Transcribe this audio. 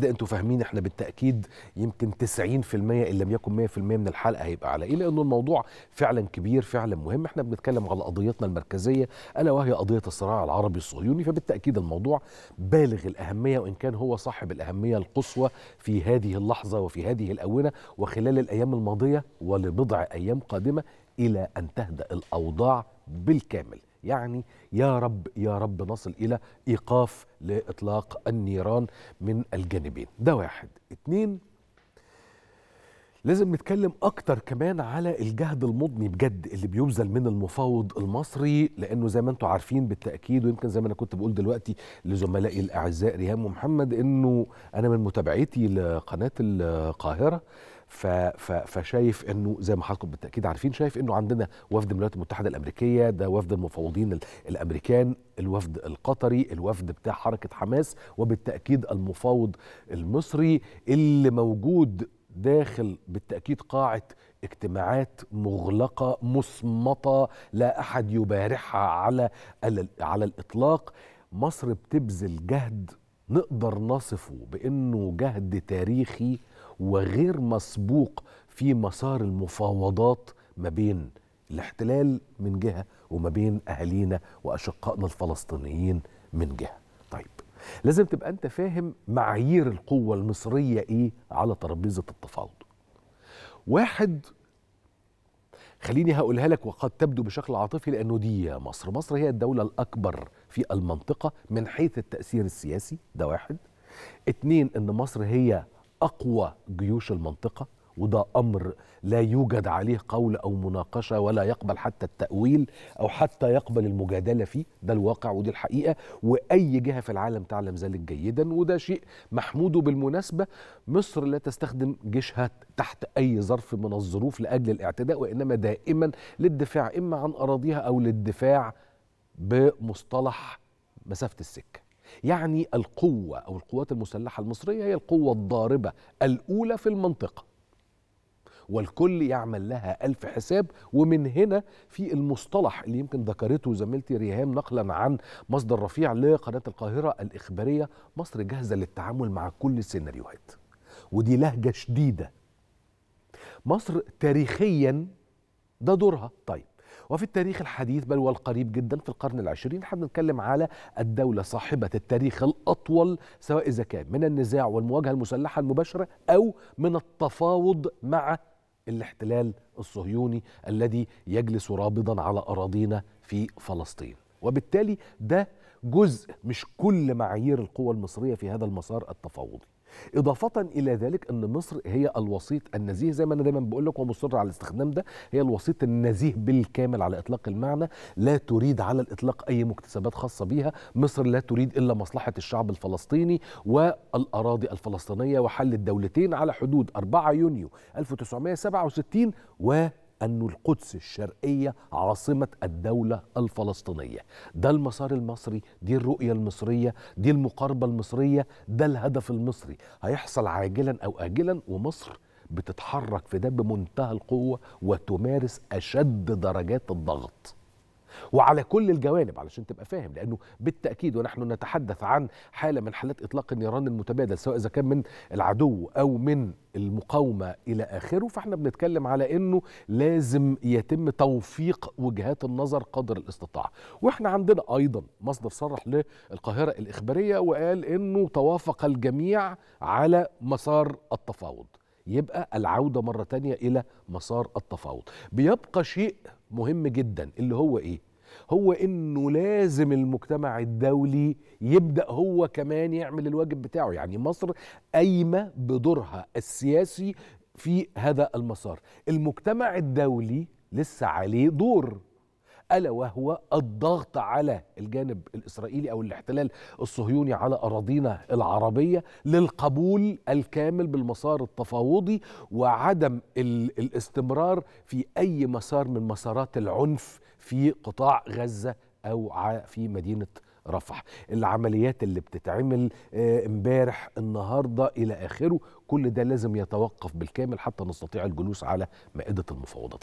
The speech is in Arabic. كده انتوا فاهمين احنا بالتاكيد يمكن 90% ان لم يكن 100% من الحلقه هيبقى على ايه، لانه الموضوع فعلا كبير فعلا مهم. احنا بنتكلم على قضيتنا المركزيه الا وهي قضيه الصراع العربي الصهيوني، فبالتاكيد الموضوع بالغ الاهميه وان كان هو صاحب الاهميه القصوى في هذه اللحظه وفي هذه الاونه وخلال الايام الماضيه ولبضع ايام قادمه الى ان تهدأ الاوضاع بالكامل. يعني يا رب يا رب نصل إلى إيقاف لإطلاق النيران من الجانبين. ده واحد. اتنين، لازم نتكلم أكتر كمان على الجهد المضني بجد اللي بيبذل من المفاوض المصري، لأنه زي ما أنتم عارفين بالتأكيد، ويمكن زي ما أنا كنت بقول دلوقتي لزملائي الأعزاء ريهام ومحمد، أنه أنا من متابعتي لقناة القاهرة فشايف انه زي ما حضراتكم بالتاكيد عارفين، شايف انه عندنا وفد الولايات المتحده الامريكيه، ده وفد المفاوضين الامريكان، الوفد القطري، الوفد بتاع حركه حماس، وبالتاكيد المفاوض المصري اللي موجود داخل بالتاكيد قاعه اجتماعات مغلقه مصمته لا احد يبارحها على الاطلاق. مصر بتبذل جهد نقدر نصفه بانه جهد تاريخي وغير مسبوق في مسار المفاوضات ما بين الاحتلال من جهة وما بين أهالينا وأشقائنا الفلسطينيين من جهة. طيب لازم تبقى أنت فاهم معايير القوة المصرية إيه على ترابيزة التفاوض. واحد، خليني هقولها لك وقد تبدو بشكل عاطفي لأنه دي يا مصر، مصر هي الدولة الأكبر في المنطقة من حيث التأثير السياسي. ده واحد. اتنين، إن مصر هي أقوى جيوش المنطقة، وده أمر لا يوجد عليه قول أو مناقشة ولا يقبل حتى التأويل أو حتى يقبل المجادلة فيه. ده الواقع ودي الحقيقة، وأي جهة في العالم تعلم ذلك جيدا، وده شيء محمود. بالمناسبة مصر لا تستخدم جيشها تحت أي ظرف من الظروف لأجل الاعتداء، وإنما دائما للدفاع إما عن أراضيها أو للدفاع بمصطلح مسافة السكة. يعني القوة أو القوات المسلحة المصرية هي القوة الضاربة الأولى في المنطقة، والكل يعمل لها ألف حساب. ومن هنا في المصطلح اللي يمكن ذكرته زميلتي ريهام نقلا عن مصدر رفيع لقناة القاهرة الإخبارية، مصر جاهزة للتعامل مع كل السيناريوهات، ودي لهجة شديدة. مصر تاريخيا ده دورها. طيب وفي التاريخ الحديث بل والقريب جدا في القرن العشرين، هنتكلم على الدولة صاحبة التاريخ الأطول، سواء إذا كان من النزاع والمواجهة المسلحة المباشرة أو من التفاوض مع الاحتلال الصهيوني الذي يجلس رابضا على أراضينا في فلسطين. وبالتالي ده جزء مش كل معايير القوى المصرية في هذا المسار التفاوضي. إضافة إلى ذلك أن مصر هي الوسيط النزيه، زي ما أنا دايما بقول لك ومصر على الاستخدام ده، هي الوسيط النزيه بالكامل على إطلاق المعنى. لا تريد على الإطلاق أي مكتسبات خاصة بيها، مصر لا تريد إلا مصلحة الشعب الفلسطيني والأراضي الفلسطينية وحل الدولتين على حدود 4 يونيو 1967، وأن القدس الشرقية عاصمة الدولة الفلسطينية. ده المسار المصري، دي الرؤية المصرية، دي المقاربة المصرية، ده الهدف المصري. هيحصل عاجلا أو آجلا، ومصر بتتحرك في ده بمنتهى القوة وتمارس أشد درجات الضغط وعلى كل الجوانب، علشان تبقى فاهم. لأنه بالتأكيد ونحن نتحدث عن حالة من حالات إطلاق النيران المتبادل، سواء إذا كان من العدو أو من المقاومة إلى آخره، فإحنا بنتكلم على أنه لازم يتم توفيق وجهات النظر قدر الاستطاع. وإحنا عندنا أيضا مصدر صرح للقاهرة الإخبارية وقال أنه توافق الجميع على مسار التفاوض. يبقى العودة مرة تانية إلى مسار التفاوض. بيبقى شيء مهم جدا اللي هو إيه؟ هو إنه لازم المجتمع الدولي يبدأ هو كمان يعمل الواجب بتاعه. يعني مصر قايمة بدورها السياسي في هذا المسار، المجتمع الدولي لسه عليه دور، ألا وهو الضغط على الجانب الإسرائيلي أو الاحتلال الصهيوني على أراضينا العربية للقبول الكامل بالمسار التفاوضي وعدم الاستمرار في أي مسار من مسارات العنف في قطاع غزة أو في مدينة رفح. العمليات اللي بتتعمل امبارح النهاردة إلى آخره، كل ده لازم يتوقف بالكامل حتى نستطيع الجلوس على مائدة المفاوضات.